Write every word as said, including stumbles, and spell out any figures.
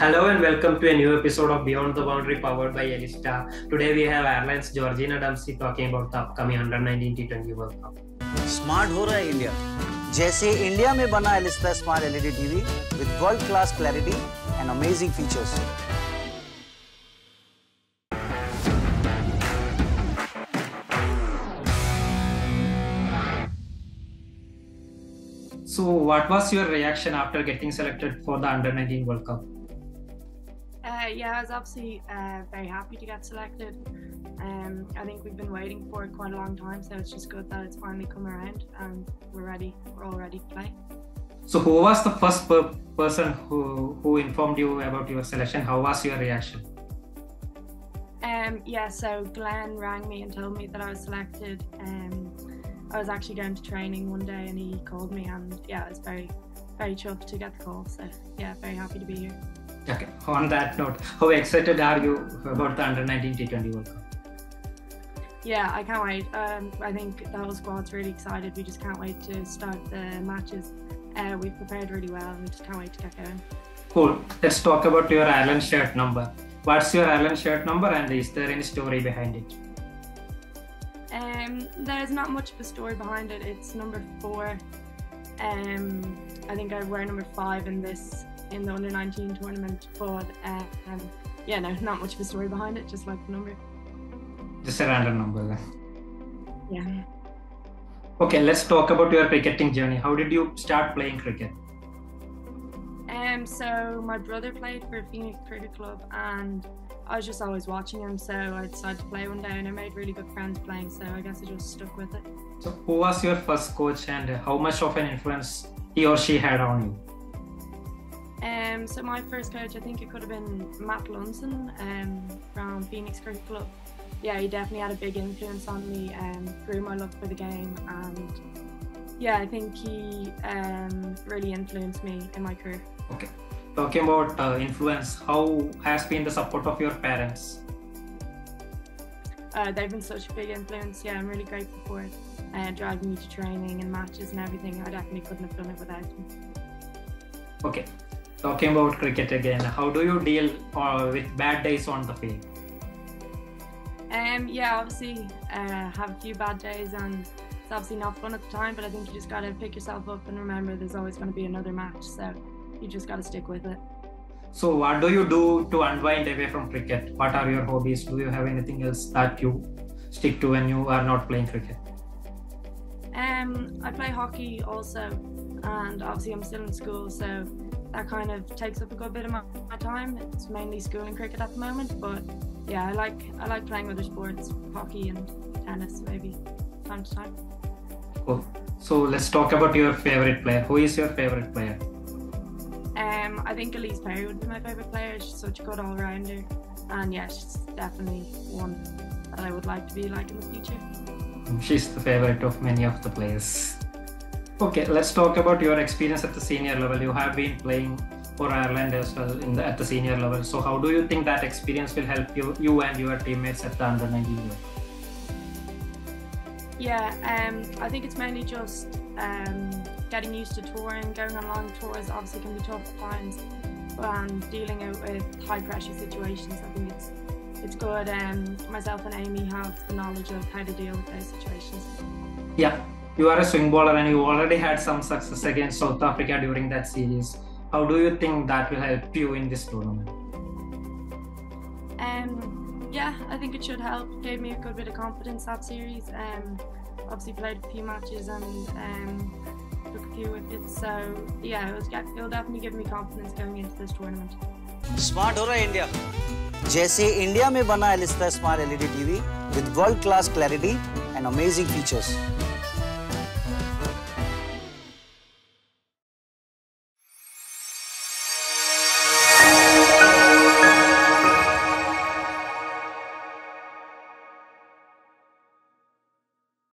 Hello and welcome to a new episode of Beyond The Boundary powered by Elista. Today we have Airlines Georgina Dempsey talking about the upcoming under nineteen T twenty World Cup. Smart ho raha hai India. Jaise India mein bana Elista Smart L E D T V with world class clarity and amazing features. So what was your reaction after getting selected for the under nineteen World Cup? Uh, yeah, I was obviously uh, very happy to get selected. Um, I think we've been waiting for it quite a long time, so it's just good that it's finally come around and we're ready. We're all ready to play. So who was the first per person who, who informed you about your selection? How was your reaction? Um, yeah, so Glenn rang me and told me that I was selected. Um, I was actually going to training one day and he called me, and yeah, I was very, very chuffed to get the call. So yeah, very happy to be here. Okay, on that note, how excited are you about the under nineteen T twenty World Cup? Yeah, I can't wait. Um, I think the whole squad's really excited. We just can't wait to start the matches. Uh, we've prepared really well and we just can't wait to get going. Cool. Let's talk about your Ireland shirt number. What's your Ireland shirt number and is there any story behind it? Um, there's not much of a story behind it. It's number four. Um, I think I wear number five in this in the under nineteen tournament, but uh, um, yeah, no, not much of a story behind it. Just like the number. Just a random number, then. Yeah. Okay, let's talk about your cricketing journey. How did you start playing cricket? Um, so my brother played for Phoenix Cricket Club, and I was just always watching him, so I decided to play one day and I made really good friends playing, so I guess I just stuck with it. So who was your first coach and how much of an influence he or she had on you? Um, so my first coach, I think it could have been Matt Lundsen um, from Phoenix Cricket Club. Yeah, he definitely had a big influence on me um, through my love for the game, and yeah, I think he um, really influenced me in my career. Okay. Talking about uh, influence, how has been the support of your parents? Uh, they've been such a big influence, yeah, I'm really grateful for it. Uh, driving me to training and matches and everything, I definitely couldn't have done it without them. Okay, talking about cricket again, how do you deal uh, with bad days on the field? Um, yeah, obviously uh, have a few bad days and it's obviously not fun at the time, but I think you just got to pick yourself up and remember there's always going to be another match. So. You just got to stick with it. So what do you do to unwind away from cricket? What are your hobbies? Do you have anything else that you stick to when you are not playing cricket? Um, I play hockey also, and obviously I'm still in school, so that kind of takes up a good bit of my, my time. It's mainly school and cricket at the moment, but yeah, I like I like playing other sports, hockey and tennis maybe time to time. Cool. So let's talk about your favorite player. Who is your favorite player? Um, I think Ellyse Perry would be my favourite player. She's such a good all-rounder, and yeah, she's definitely one that I would like to be like in the future. She's the favourite of many of the players. Okay, let's talk about your experience at the senior level. You have been playing for Ireland as well in the, at the senior level. So how do you think that experience will help you, you and your teammates at the under nineteen level? Yeah, um, I think it's mainly just um, getting used to touring. Going on long tours obviously can be tough at times, and dealing with high pressure situations, I think it's it's good. Um, myself and Amy have the knowledge of how to deal with those situations. Yeah, you are a swing bowler and you already had some success against South Africa during that series. How do you think that will help you in this tournament? Um, yeah, I think it should help. It gave me a good bit of confidence that series. Um, obviously played a few matches and um, took a few wickets, so yeah, it will it'll definitely give me confidence going into this tournament. Smart ho raha India. Jaise India mein bana Elista Smart L E D T V with world class clarity and amazing features.